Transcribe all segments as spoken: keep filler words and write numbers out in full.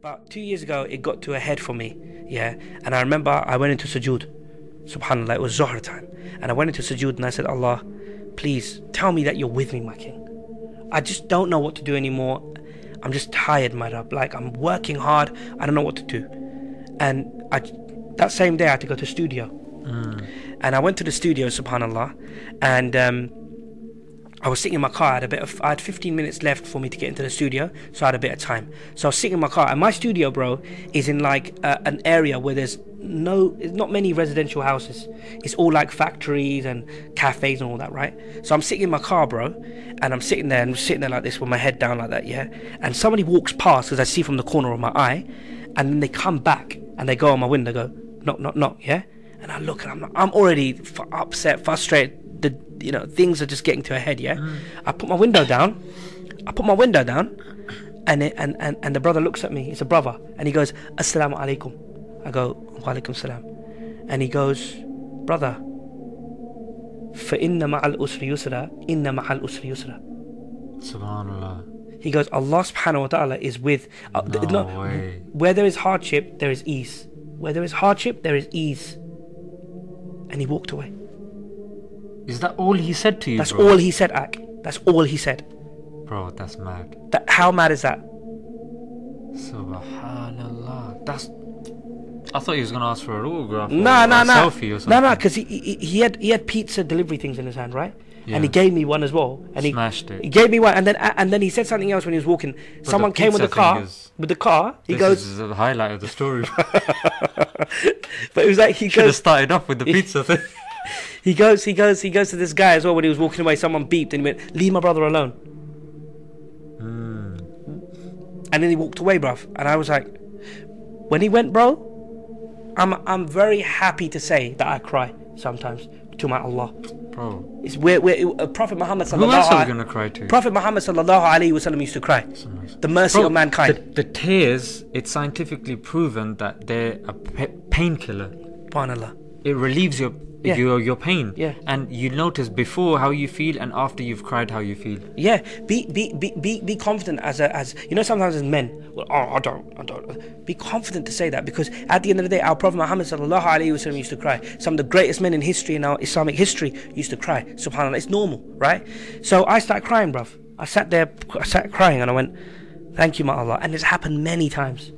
About two years ago, it got to a head for me, yeah. And I remember I went into sujood, subhanAllah, it was zuhr time. And I went into sujood and I said, Allah, please tell me that you're with me, my king. I just don't know what to do anymore. I'm just tired, my rab. Like, I'm working hard, I don't know what to do. And I, that same day, I had to go to the studio. Mm. And I went to the studio, subhanAllah, and um, I was sitting in my car. I had a bit of, I had fifteen minutes left for me to get into the studio, so I had a bit of time. So I was sitting in my car, and my studio, bro, is in like uh, an area where there's no, not many residential houses. It's all like factories and cafes and all that, right? So I'm sitting in my car, bro, and I'm sitting there and I'm sitting there like this with my head down like that, yeah. And somebody walks past, because I see from the corner of my eye, and then they come back and they go on my window, go knock, knock, knock, yeah. And I look, and I'm, I'm already f upset, frustrated. The, you know, things are just getting to a head, yeah. Mm. I put my window down. I put my window down, and, it, and and and the brother looks at me. It's a brother, and he goes, "As-salamu alaikum." I go, "Wa alaikum assalam," and he goes, "Brother, fa inna ma'al usri yusra, inna ma'al usri yusra." SubhanAllah. He goes, "Allah subhanahu wa ta'ala is with." Uh, no th no, way. Where there is hardship, there is ease. Where there is hardship, there is ease. And he walked away. Is that all he said to you? That's bro? all he said, Ak. That's all he said. Bro, that's mad. That, how mad is that? SubhanAllah. That's. I thought he was going to ask for a autograph nah, or, nah, or a nah. selfie or something. No, nah, no, nah, because he, he, he, had, he had pizza delivery things in his hand, right? Yeah. And he gave me one as well. And he smashed it. He gave me one, and then and then he said something else when he was walking. But someone came with the car. Is, with the car, he this goes. This is the highlight of the story. But it was like he should have started off with the pizza thing. He goes, he goes, he goes to this guy as well. When he was walking away, someone beeped and he went, "Leave my brother alone." Mm. And then he walked away, bruv. And I was like, when he went, bro, I'm I'm very happy to say that I cry sometimes to my Allah. Bro, it's where where uh, Prophet Muhammad sallallahu. Who else are we gonna cry to? Prophet Muhammad sallallahu alaihi wasallam used to cry. The mercy Bro, of mankind. The, the tears. It's scientifically proven that they're a painkiller. SubhanAllah. It relieves your. Yeah. Your, your pain, yeah, and you notice before how you feel and after you've cried how you feel. Yeah, be be be be, be confident as a, as you know. Sometimes as men, well, oh, I don't, I don't. Be confident to say that, because at the end of the day, our Prophet Muhammad sallallahu alaihi wasallam used to cry. Some of the greatest men in history, in our Islamic history, used to cry. SubhanAllah, it's normal, right? So I started crying, bruv. I sat there, I sat crying, and I went, "Thank you, my Allah." And it's happened many times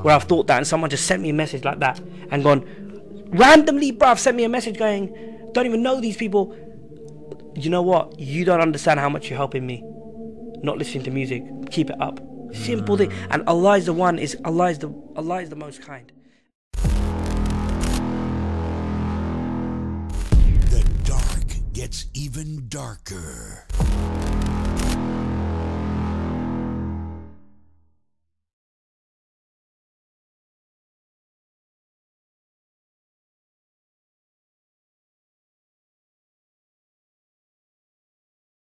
where I've thought that, and someone just sent me a message like that and gone. Randomly, bruv, sent me a message going, "Don't even know these people. You know what? You don't understand how much you're helping me. Not listening to music. Keep it up." Simple thing. And Allah is the one. Is Allah is the Allah is the most kind. The dark gets even darker.